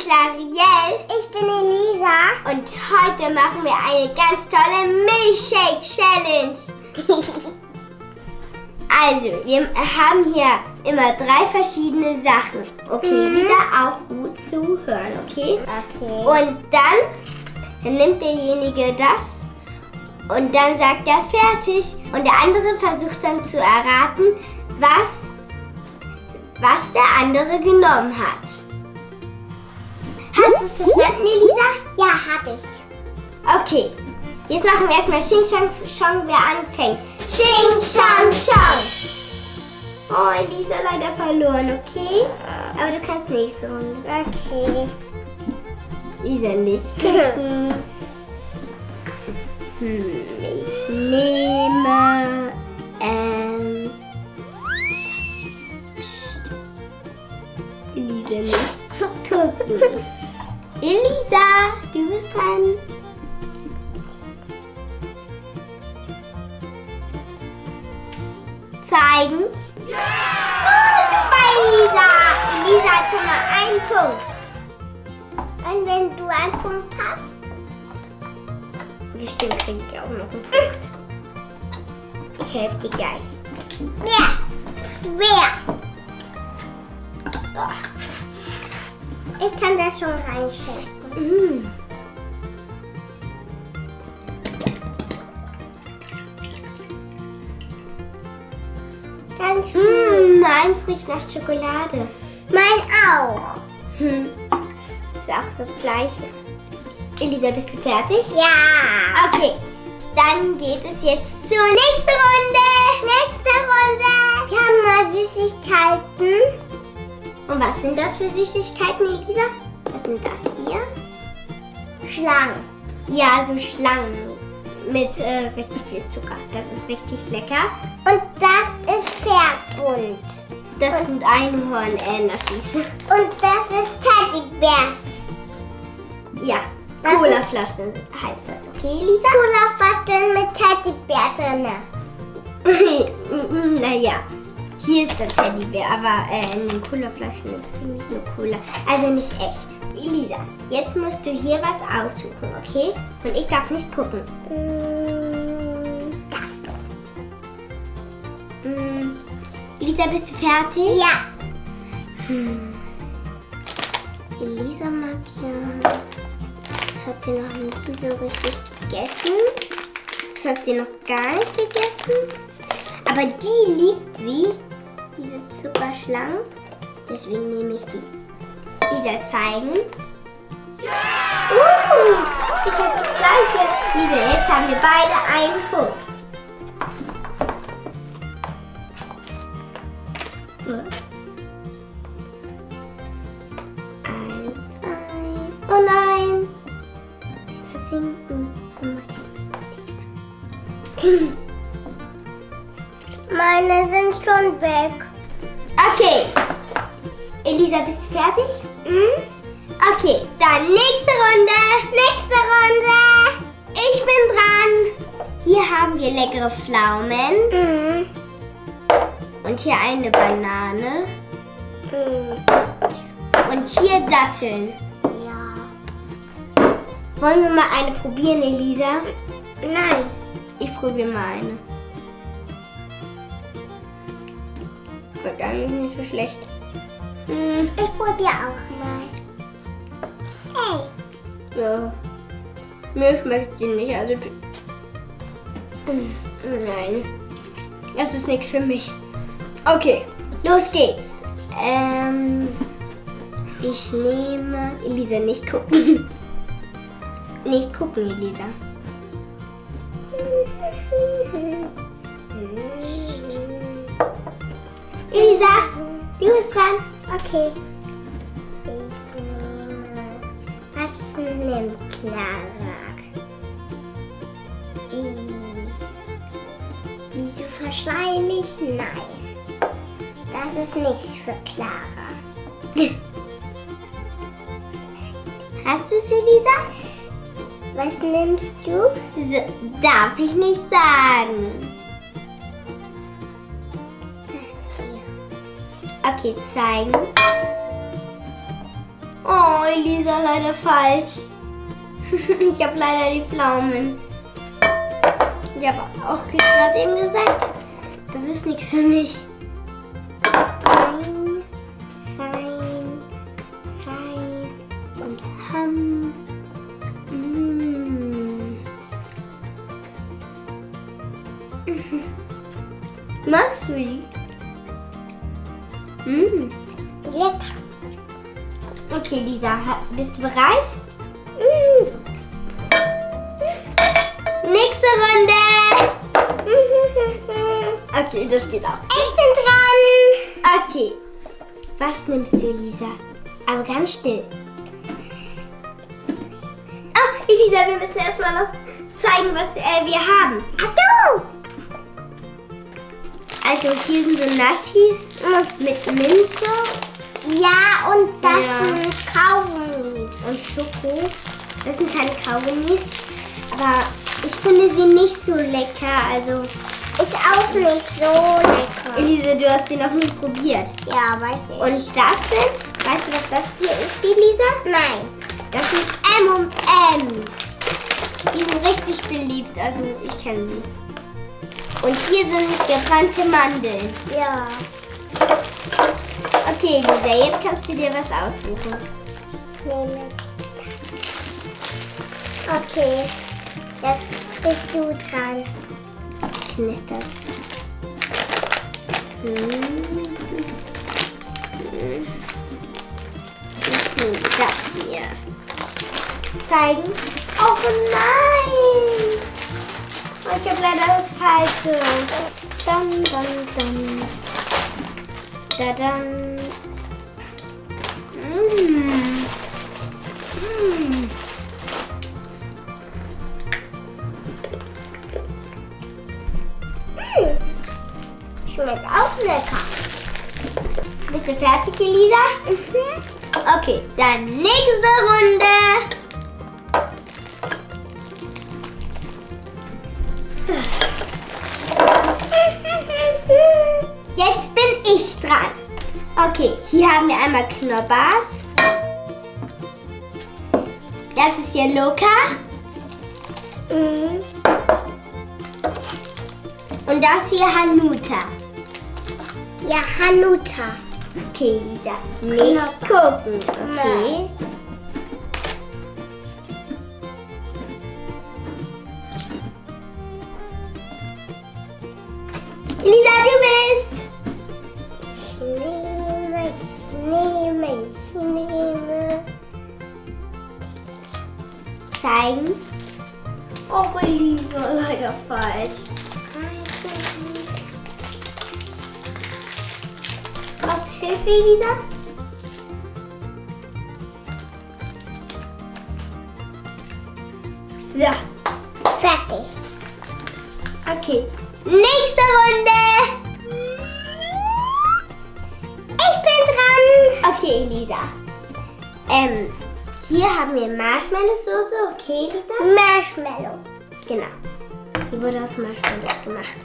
Clarielle. Ich bin Elisa. Und heute machen wir eine ganz tolle Milchshake-Challenge. Also, wir haben hier immer drei verschiedene Sachen. Okay, Elisa, auch gut zuhören, okay? Okay. Und dann nimmt derjenige das und dann sagt er fertig. Und der andere versucht dann zu erraten, was der andere genommen hat. Hast du es verstanden, Elisa? Ja, hab ich. Okay, jetzt machen wir erstmal Shin-Shang-Shang, wer anfängt. Shin-Shang-Shang! Oh, Elisa leider verloren, okay? Aber du kannst nächste Runde. Okay. Elisa nicht gucken. Ich nehme... Elisa nicht gucken. Elisa, du bist dran. Zeigen. Ja! Oh, super, Elisa. Elisa hat schon mal einen Punkt. Und wenn du einen Punkt hast? Bestimmt kriege ich auch noch einen Punkt. Ich helfe dir gleich. Ja, schwer. Oh. Ich kann das schon reinschenken. Ganz schön. Meins riecht nach Schokolade. Mein auch. Ist auch das gleiche. Elisa, bist du fertig? Ja. Okay, dann geht es jetzt zur nächsten Runde. Nächste Runde. Wir haben mal Süßigkeiten. Und was sind das für Süßigkeiten, Elisa? Was sind das hier? Schlangen. Ja, so Schlangen mit richtig viel Zucker. Das ist richtig lecker. Und das ist Pferdbund. Das sind Einhorn-Naschis. Und das ist Teddybärs. Ja, Colaflaschen heißt das, okay, Elisa? Colaflaschen mit Teddybär drin. Naja. Hier ist der Teddybär, aber in Colaflaschen ist für mich nur Cola. Also nicht echt. Elisa, jetzt musst du hier was aussuchen, okay? Und ich darf nicht gucken. Das. Elisa, bist du fertig? Ja. Elisa mag ja... Das hat sie noch nie so richtig gegessen. Das hat sie noch gar nicht gegessen. Aber die liebt sie. Diese Zuckerschlangen. Deswegen nehme ich die. Lisa, zeigen. Yeah! Ich habe das gleiche. Lisa, jetzt haben wir beide einen Punkt. Eins, zwei. Oh nein. Sie versinken. Oh. Meine sind schon weg. Okay. Elisa, bist du fertig? Mhm. Okay, dann nächste Runde. Nächste Runde. Ich bin dran. Hier haben wir leckere Pflaumen. Mhm. Und hier eine Banane. Mhm. Und hier Datteln. Ja. Wollen wir mal eine probieren, Elisa? Nein. Ich probiere mal eine. Schmeckt eigentlich nicht so schlecht. Ich probiere auch mal. Hey. Ja. Mir schmeckt sie nicht, also... Nein. Das ist nichts für mich. Okay, los geht's. Ich nehme... Elisa, nicht gucken. Nicht gucken, Elisa. Elisa, du bist dran. Okay. Ich nehme... Was nimmt Clara? Diese wahrscheinlich? Nein. Das ist nichts für Clara. Hast du es, Elisa? Was nimmst du? So, darf ich nicht sagen. Okay, zeigen. Oh, Elisa, leider falsch. Ich habe leider die Pflaumen. Ich habe auch gerade eben gesagt, das ist nichts für mich. Fein, fein, fein und ham. Magst du die? Lecker. Okay, Lisa, bist du bereit? Nächste Runde. Okay, das geht auch. Ich bin dran. Okay. Was nimmst du, Lisa? Aber ganz still. Oh, Lisa, wir müssen erstmal das zeigen, was wir haben. Achtung! Also hier sind so Naschis mit Minze. Ja, und das sind Kaugummis. Und Schoko. Das sind keine Kaugummis. Aber ich finde sie nicht so lecker. Also ich auch nicht so lecker. Elisa, du hast sie noch nie probiert. Ja, weiß ich. Und das sind, weißt du, was das hier ist, Elisa? Nein. Das sind M&M's. Die sind richtig beliebt. Also ich kenne sie. Und hier sind gebrannte Mandeln. Ja. Okay, Lisa, jetzt kannst du dir was aussuchen. Ich nehme das. Okay, jetzt bist du dran. Das knistert. Ich nehme das hier. Zeigen. Oh nein! Ich habe leider das Falsche. Dum, dum, dum. Da, dum. Schmeckt auch lecker. Bist du fertig, Elisa? Okay, dann nächste Runde. Jetzt bin ich dran. Okay, hier haben wir einmal Knoppers. Das ist hier Loka. Und das hier Hanuta. Ja, Hanuta. Okay, Lisa, nicht gucken. Okay. Nein. Lisa, du bist! Ich nehme. Zeigen. Och, Elisa, leider falsch. Was hilft dir, Elisa? So. Fertig. Okay. Nächste Runde. Ich bin dran. Okay, Elisa. Hier haben wir Marshmallow-Soße. Okay, Elisa? Marshmallow. Genau. Die wurde aus Marshmallows gemacht.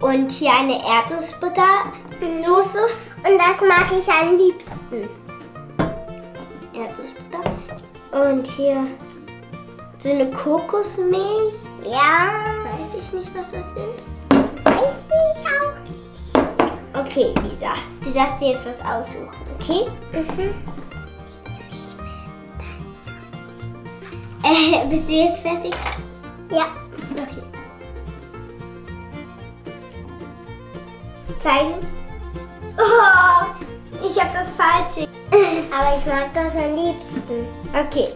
Und hier eine Erdnussbutter-Soße. Und das mag ich am liebsten. Erdnussbutter. Und hier so eine Kokosmilch. Ja. Weiß ich nicht, was das ist. Weiß ich auch nicht. Okay, Lisa, du darfst dir jetzt was aussuchen, okay? Bist du jetzt fertig? Ja. Okay. Zeigen. Oh, ich habe das Falsche. Aber ich mag das am liebsten. Okay.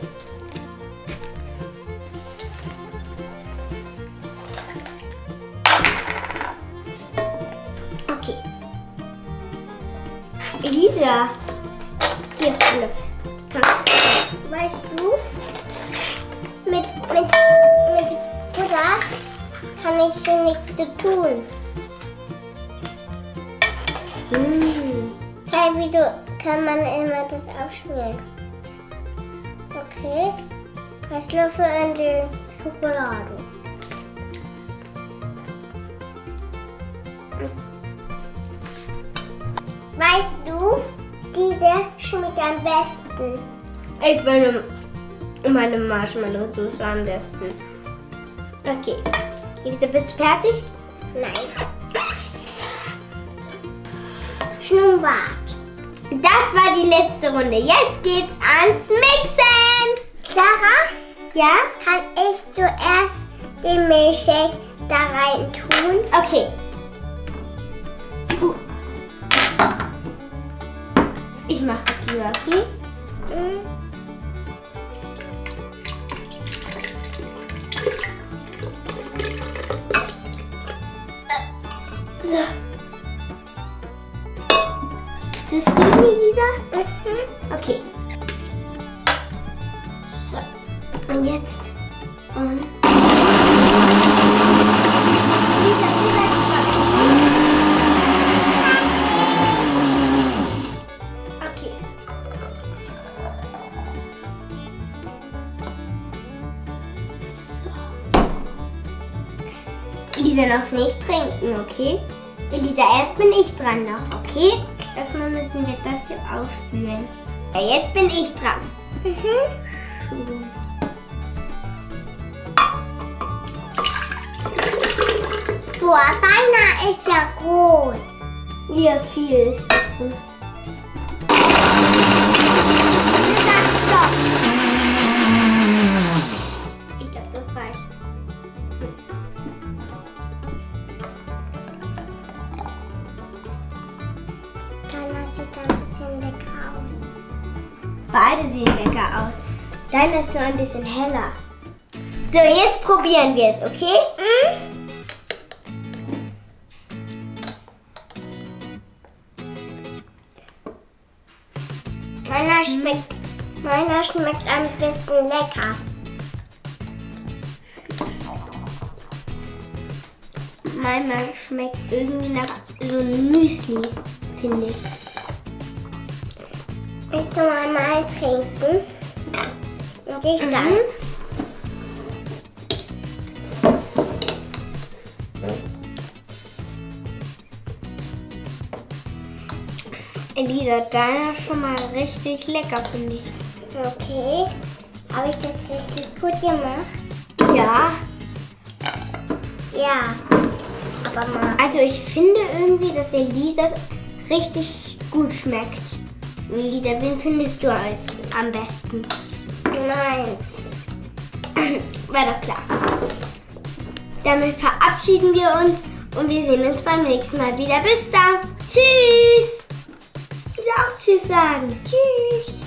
Elisa, hier Philipp. Weißt du, mit Butter kann ich hier nichts zu tun. Hey, wieso kann man immer das aufschmieren? Okay, das Löffel in die Schokolade. Weißt du, diese schmeckt am besten. Ich finde meine Marshmallow-Soße am besten. Okay. Elisa, bist du fertig? Nein. Schnurrbart. Das war die letzte Runde. Jetzt geht's ans Mixen. Clara? Ja? Kann ich zuerst den Milchshake da rein tun? Okay. Ich mach das lieber, okay? So. Zufrieden, Elisa? Okay. So. Und jetzt? Und... Okay. So. Elisa, noch nicht trinken, okay? Elisa, erst bin ich dran noch, okay? Erstmal müssen wir das hier ausspülen. Ja, jetzt bin ich dran. Boah, deiner ist ja groß. Ja, viel ist da drin. Ich glaube, das reicht. Beide sehen lecker aus. Deiner ist nur ein bisschen heller. So, jetzt probieren wir es, okay? Meiner schmeckt ein bisschen lecker. Meiner schmeckt irgendwie nach so einem Müsli, finde ich. Willst du mal trinken? Und ich ganz. Elisa, deiner ist schon mal richtig lecker, finde ich. Okay. Habe ich das richtig gut gemacht? Ja. Ja. Aber mal. Also ich finde irgendwie, dass Elisas richtig gut schmeckt. Elisa, wen findest du als am besten? Meins. War doch klar. Damit verabschieden wir uns und wir sehen uns beim nächsten Mal wieder. Bis dann. Tschüss. Ich will auch Tschüss sagen. Tschüss.